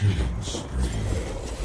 Killing spree. Yeah.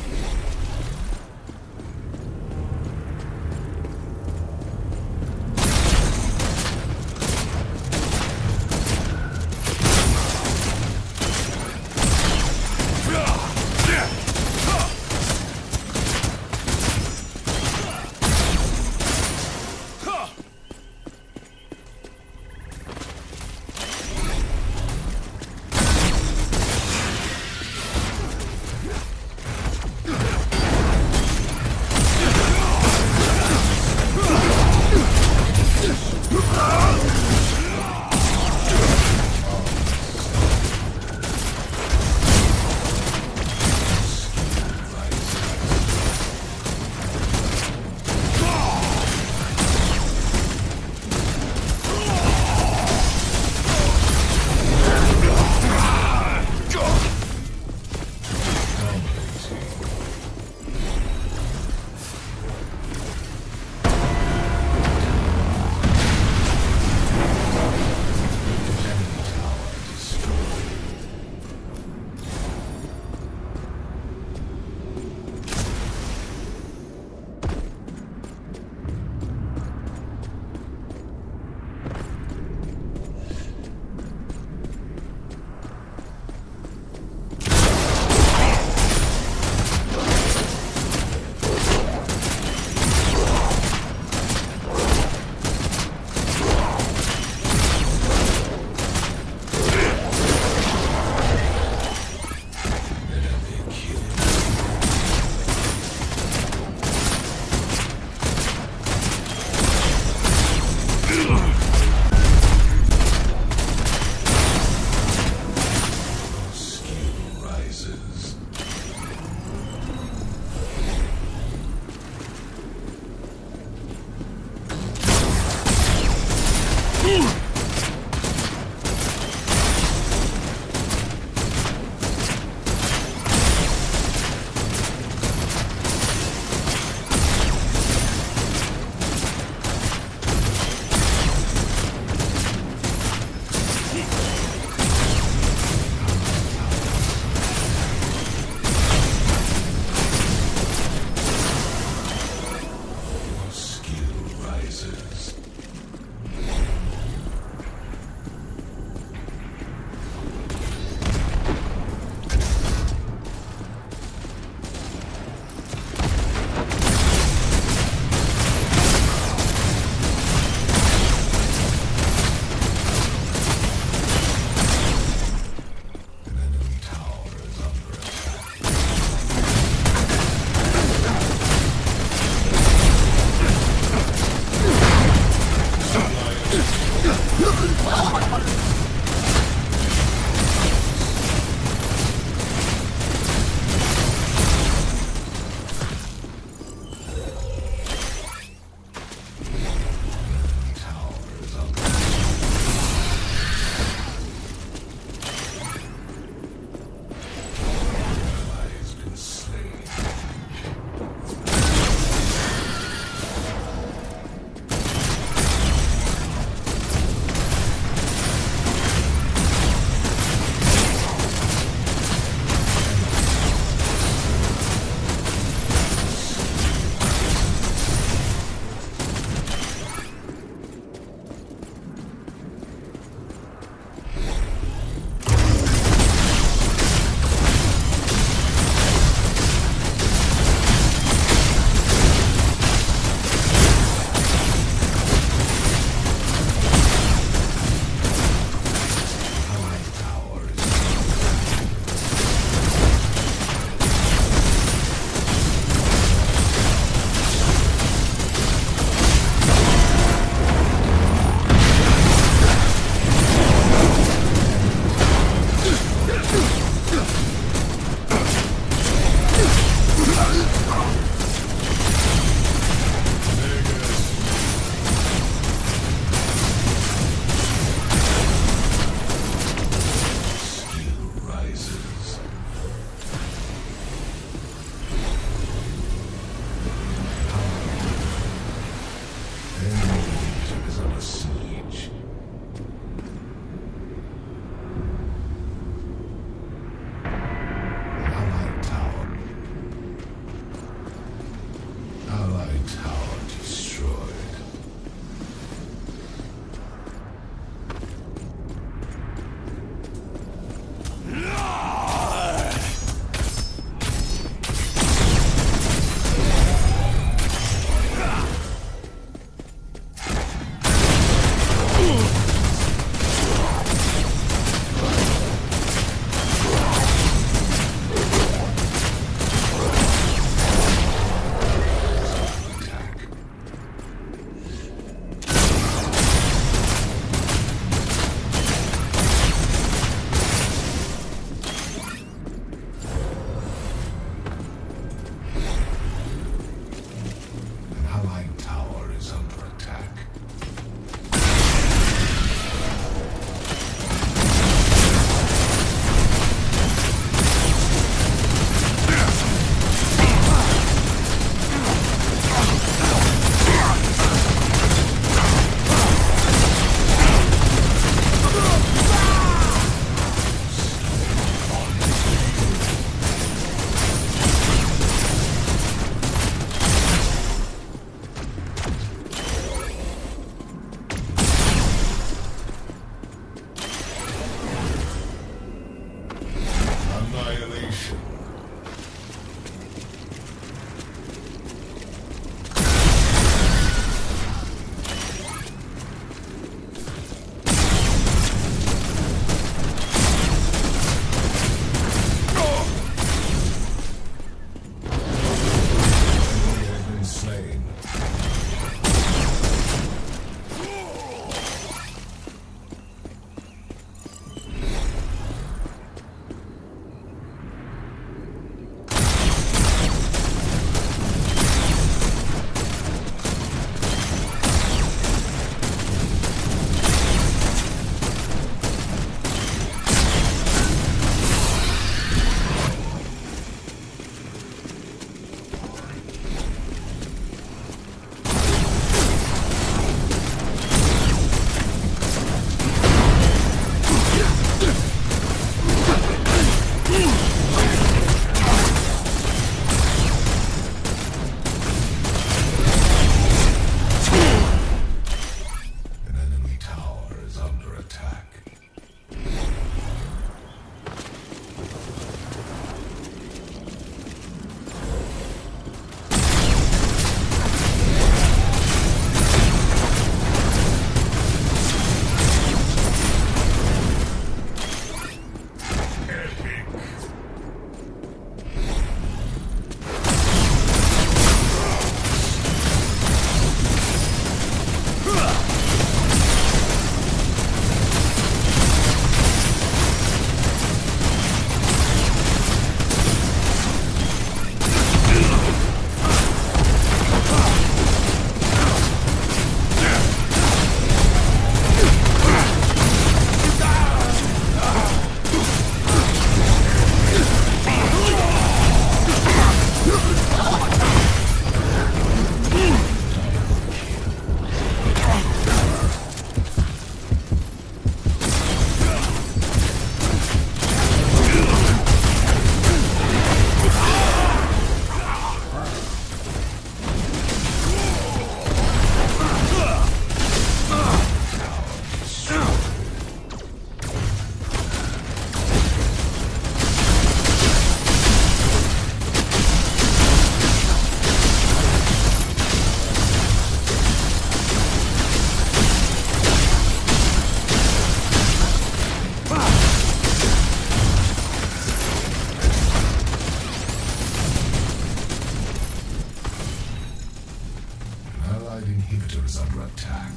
attack.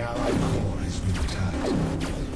Allied core has been attacked.